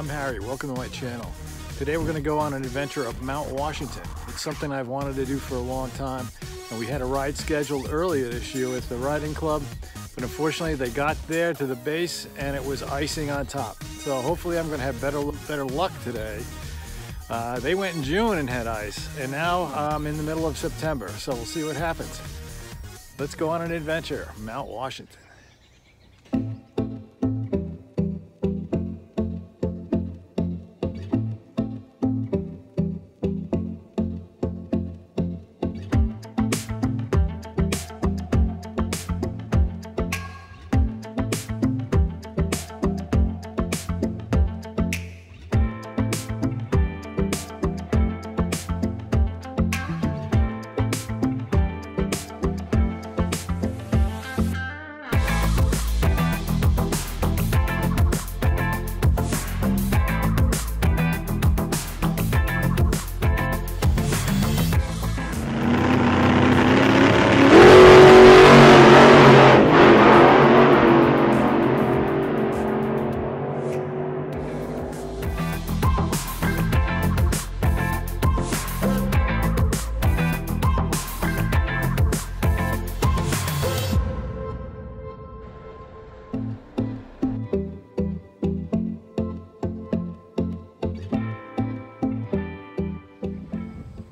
I'm Harry, welcome to my channel. Today we're going to go on an adventure up Mount Washington. It's something I've wanted to do for a long time, and we had a ride scheduled earlier this year with the riding club, but unfortunately they got there to the base and it was icing on top. So hopefully I'm going to have better luck today. They went in June and had ice, and now I'm in the middle of September, so we'll see what happens. Let's go on an adventure, Mount Washington.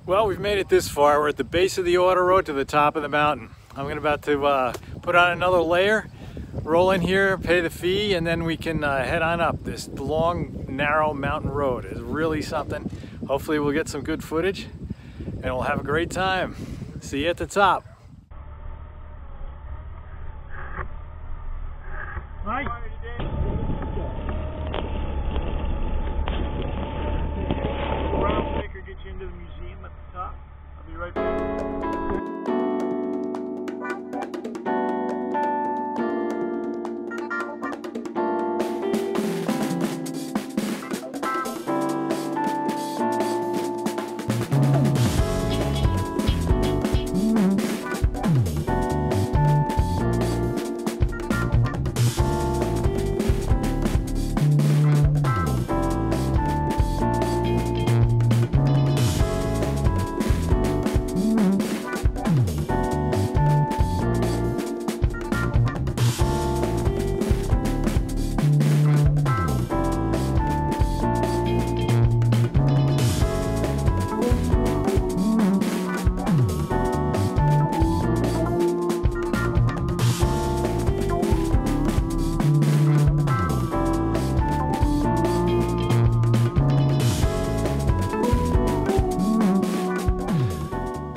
Well, we've made it this far. We're at the base of the auto road to the top of the mountain. I'm about to put on another layer, roll in here, pay the fee, and then we can head on up. This long, narrow mountain road is really something. Hopefully we'll get some good footage and we'll have a great time. See you at the top. Hi.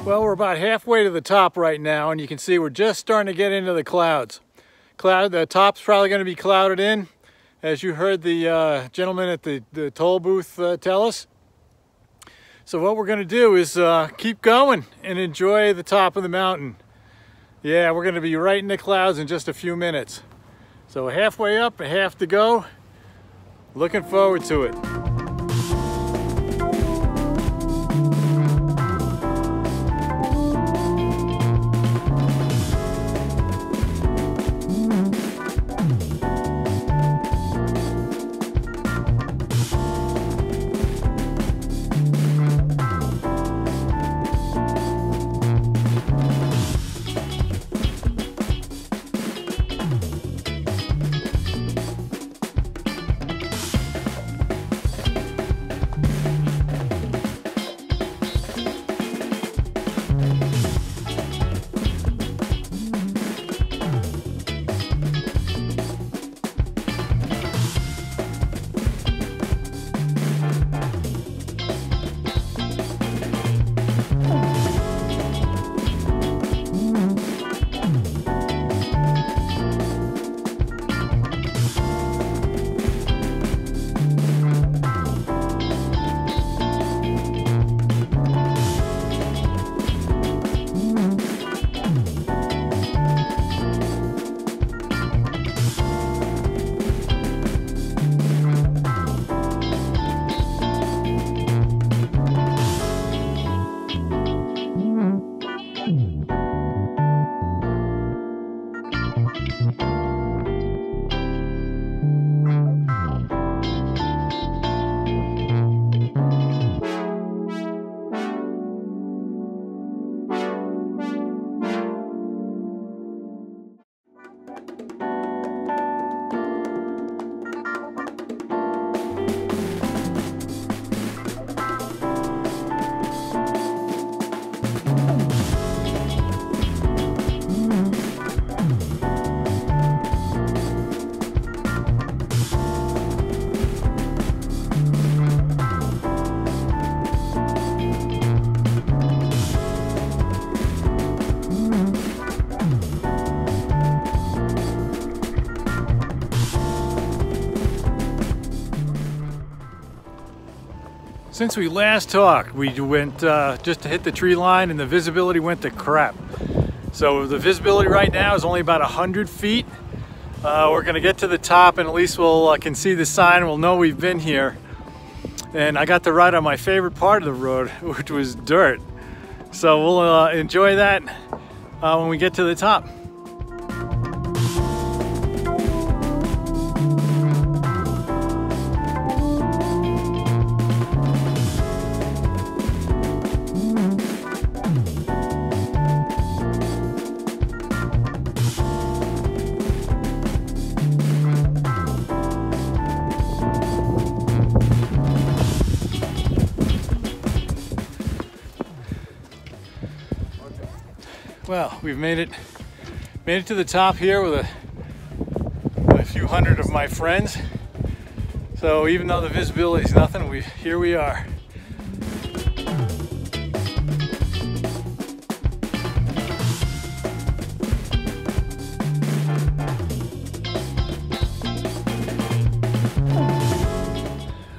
Well, we're about halfway to the top right now, and you can see we're just starting to get into the clouds. The top's probably going to be clouded in, as you heard the gentleman at the toll booth tell us. So what we're going to do is keep going and enjoy the top of the mountain. Yeah, we're going to be right in the clouds in just a few minutes. So halfway up, half to go. Looking forward to it. Since we last talked, we went just to hit the tree line and the visibility went to crap. So the visibility right now is only about 100 feet. We're gonna get to the top and at least we'll can see the sign. We'll know we've been here. And I got to ride on my favorite part of the road, which was dirt. So we'll enjoy that when we get to the top. Well, we've made it to the top here with a few hundred of my friends. So even though the visibility is nothing, here we are.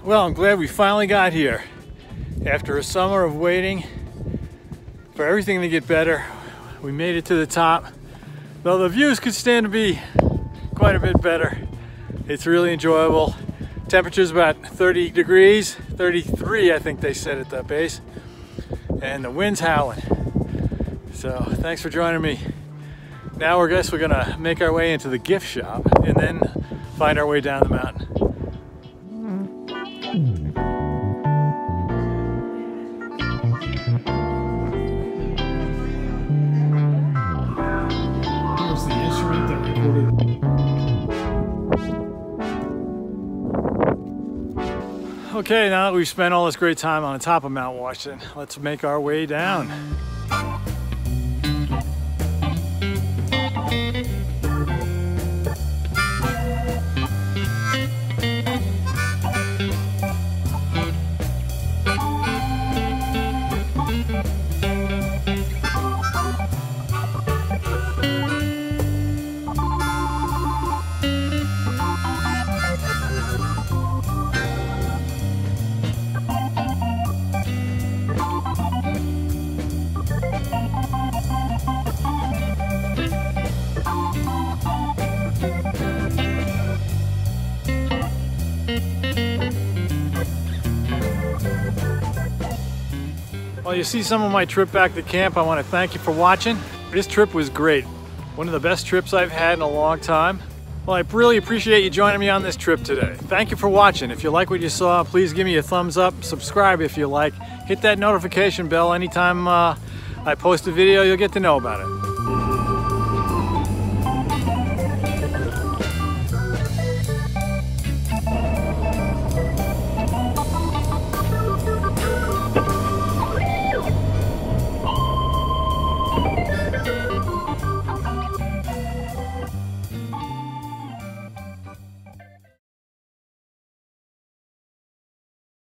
Well, I'm glad we finally got here. After a summer of waiting for everything to get better, we made it to the top. Though the views could stand to be quite a bit better. It's really enjoyable. Temperature's about 30 degrees, 33 I think they said at the base. And the wind's howling. So thanks for joining me. Now I guess we're gonna make our way into the gift shop and then find our way down the mountain. Okay, now that we've spent all this great time on the top of Mount Washington, let's make our way down. Well, you see some of my trip back to camp. I want to thank you for watching. This trip was great. One of the best trips I've had in a long time. Well, I really appreciate you joining me on this trip today. Thank you for watching. If you like what you saw, please give me a thumbs up. Subscribe if you like. Hit that notification bell. Anytime I post a video, you'll get to know about it.